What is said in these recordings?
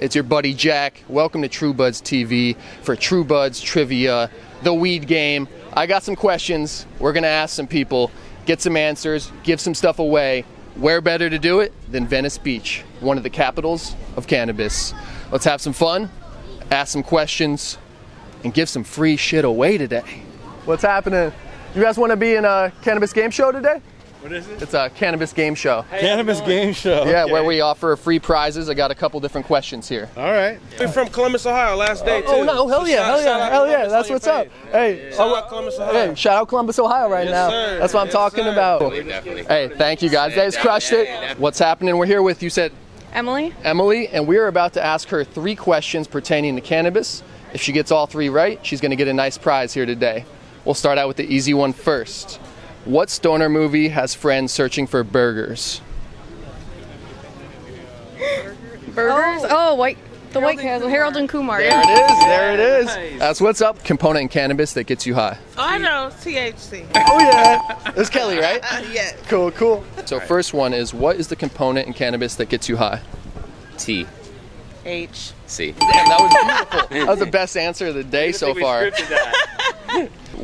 It's your buddy Jack. Welcome to True Buds TV for True Buds Trivia, the weed game. I got some questions. We're gonna ask some people, get some answers, give some stuff away. Where better to do it than Venice Beach, one of the capitals of cannabis. Let's have some fun, ask some questions, and give some free shit away today. What's happening? You guys wanna be in a cannabis game show today? What is it? It's a cannabis game show. Hey, cannabis game show. Yeah, okay. Where we offer free prizes. I got a couple different questions here. All right. Yeah. We're from Columbus, Ohio, last day, too. Oh, no, hell yeah, hell yeah, hell yeah. That's what's up. Hey, shout out Columbus, Ohio. Hey, shout out Columbus, Ohio right now. That's what I'm talking about. Hey, thank you guys. You guys crushed it. What's happening? We're here with, you said? Emily. Emily, and we're about to ask her three questions pertaining to cannabis. If she gets all three right, she's going to get a nice prize here today. We'll start out with the easy one first. What stoner movie has friends searching for burgers? Burgers? Oh, White Castle. Harold and Kumar. There it is. There it is. Nice. That's what's up. Component in cannabis that gets you high. Oh, I know. THC. Oh, yeah. It's Kelly, right? Yeah. Cool, cool. So first one is, what is the component in cannabis that gets you high? T. H. C. Damn, that was beautiful. That was the best answer of the day so far.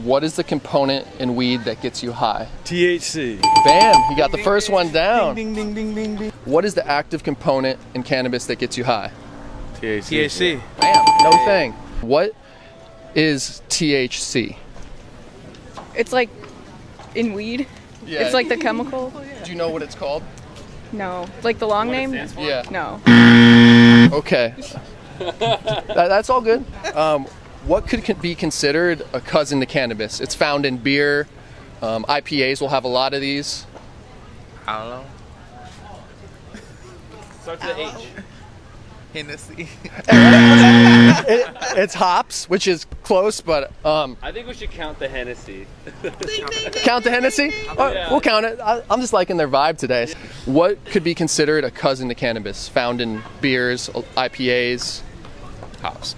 What is the component in weed that gets you high? THC. Bam, you got the first one down. Ding, ding, ding, ding, ding. What is the active component in cannabis that gets you high? THC. THC. Bam, no thing. What is THC? It's like in weed. Yeah. It's like the chemical. Do you know what it's called? No. Like the long name? Yeah. No. Okay. That's all good. What could be considered a cousin to cannabis? It's found in beer. IPAs will have a lot of these. I don't know. Starts with an H. Hennessy. It's hops, which is close, but... I think we should count the Hennessy. Count the Hennessy? Yeah. We'll count it. I'm just liking their vibe today. What could be considered a cousin to cannabis? Found in beers, IPAs. Hops.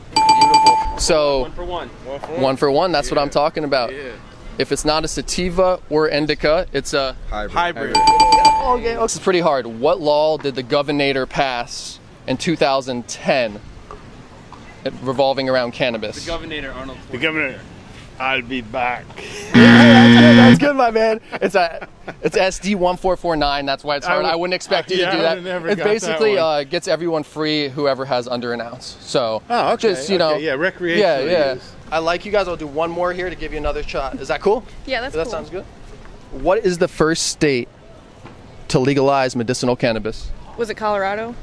So, one for one, that's what I'm talking about. Yeah. If it's not a sativa or indica, it's a hybrid. Okay, this is pretty hard. What law did the governor pass in 2010 revolving around cannabis? The governor, Arnold. The governor, I'll be back. Yeah, that's good, my man. It's SD 1449, that's why it's hard. I wouldn't expect you to do that. It basically that gets everyone free, whoever has under an ounce. So, just, you know. Yeah, recreational use. I like you guys. I'll do one more here to give you another shot. Is that cool? Yeah, that's cool. That sounds good. What is the first state to legalize medicinal cannabis? Was it Colorado?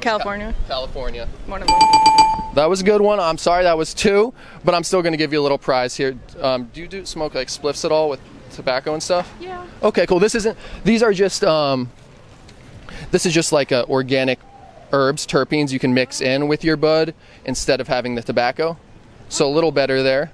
California? California. One of them. That was a good one. I'm sorry that was two, but I'm still going to give you a little prize here. Do you smoke like spliffs at all with tobacco and stuff? Yeah. Okay, cool. This is just like organic herbs, terpenes you can mix in with your bud instead of having the tobacco. So a little better there.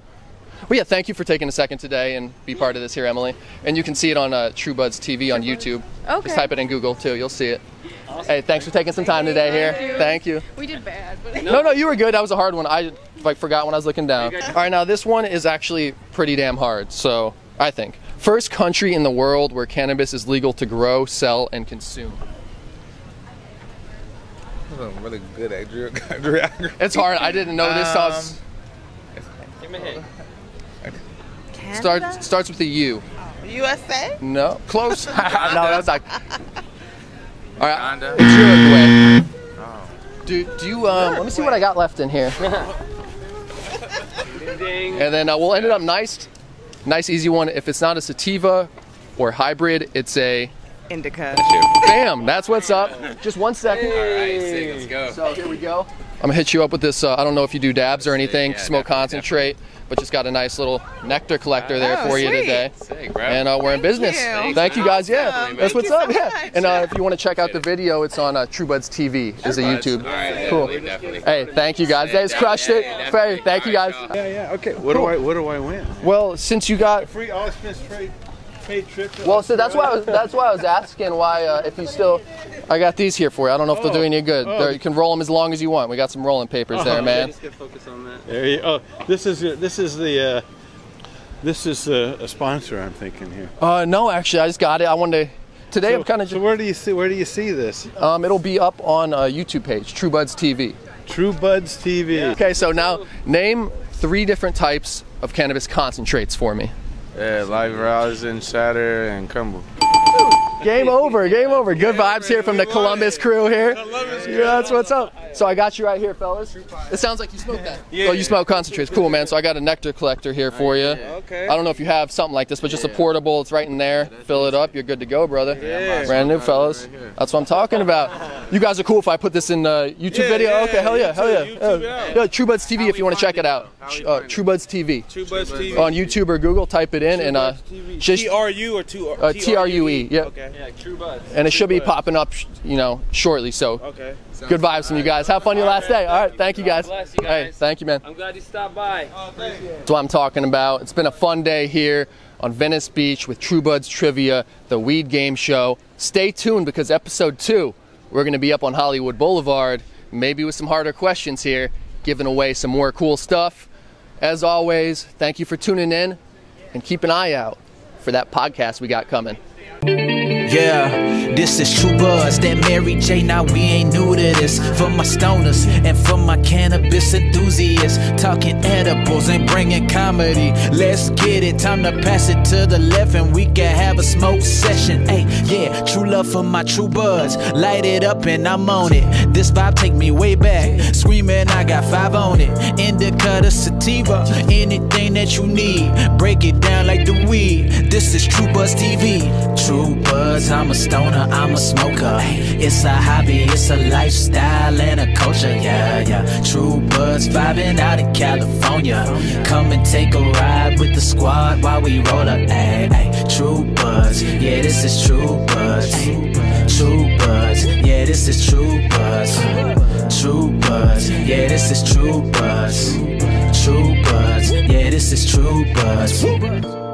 But yeah, thank you for taking a second today and be part of this here, Emily. And you can see it on True Buds TV on YouTube. Okay. Just type it in Google too. You'll see it. Awesome. Hey, thanks for taking some time today here. Thank you. We did bad. But no, you were good. That was a hard one. I like forgot when I was looking down. All right, now this one is actually pretty damn hard. So I think first country in the world where cannabis is legal to grow, sell, and consume. I'm really good at geography. It's hard. I didn't know this. Give me a hint. Starts with a U. USA? No. Close. No, that's like. All right. It's Uruguay. Oh. Let me see what I got left in here. And then we'll end it up nice easy one. If it's not a sativa or hybrid, it's a indica. Bam! That's what's up. Just 1 second. Hey. All right, let's go. So here we go. I'm gonna hit you up with this. I don't know if you do dabs or anything, smoke concentrate. But just got a nice little nectar collector there for you today. Sick, bro. And we're in business. Thank you guys. Yeah, that's what's up. Yeah. And if you want to check out the video, it's on True Buds TV. It's a YouTube. All right, cool. Hey, thank you guys. They crushed it. Faye, thank you guys. Yeah. Okay. What do I win? Well, since you got a free all expense paid trip. Well, so that's why I was asking why if you still. I got these here for you. I don't know if they'll do any good. There, you can roll them as long as you want. We got some rolling papers there, man. Just focus on that. There you go. This is a sponsor I'm thinking here. No, actually, I just got it. I wanted to. Today I'm kind of. So where do you see this? It'll be up on a YouTube page, True Buds TV. True Buds TV. Yeah. Okay, so now name three different types of cannabis concentrates for me. Yeah, Live Resin, Shatter, and Crumble. Game over, game over. Good vibes here from the Columbus crew here. Yeah, that's what's up. So I got you right here, fellas. It sounds like you smoked that. Yeah, oh, you smoke concentrates. Cool, man. So I got a nectar collector here for you. Okay. I don't know if you have something like this, but just a portable. It's right in there. Fill it up. You're good to go, brother. Yeah. Brand new, fellas. That's what I'm talking about. You guys are cool if I put this in a YouTube video. Okay, hell yeah, hell yeah. Yeah, True Buds TV if you want to check it out. True Buds TV. True Buds TV. On YouTube or Google, type it in. T-R-U or T-R-U-E. Yeah. Okay. Yeah, True Buds. And it should be popping up, you know, shortly. So good vibes from you guys. Have fun your last day. All right, thank you guys. Hey, thank you, man. I'm glad you stopped by. Oh, thank you. That's what I'm talking about. It's been a fun day here on Venice Beach with True Buds Trivia, the Weed Game Show. Stay tuned because episode 2, we're going to be up on Hollywood Boulevard, maybe with some harder questions here, giving away some more cool stuff. As always, thank you for tuning in and keep an eye out for that podcast we got coming. Yeah, this is True Buds, that Mary J, now we ain't new to this. For my stoners and for my cannabis enthusiasts, talking edibles and bringing comedy. Let's get it, time to pass it to the left and we can have a smoke session. Hey, yeah, true love for my True Buds, light it up and I'm on it. This vibe take me way back, screaming I got 5 on it. Indica to sativa, anything that you need, break it down like the weed. This is True Buds TV. True Buds. I'm a stoner, I'm a smoker. It's a hobby, it's a lifestyle and a culture. Yeah, yeah. True Buds vibing out in California. Come and take a ride with the squad while we roll up. Ay, ay. True Buds, yeah, this is True Buds. True Buds, yeah, this is True Buds. True Buds, yeah, this is True Buds. True Buds, yeah, this is True Buds.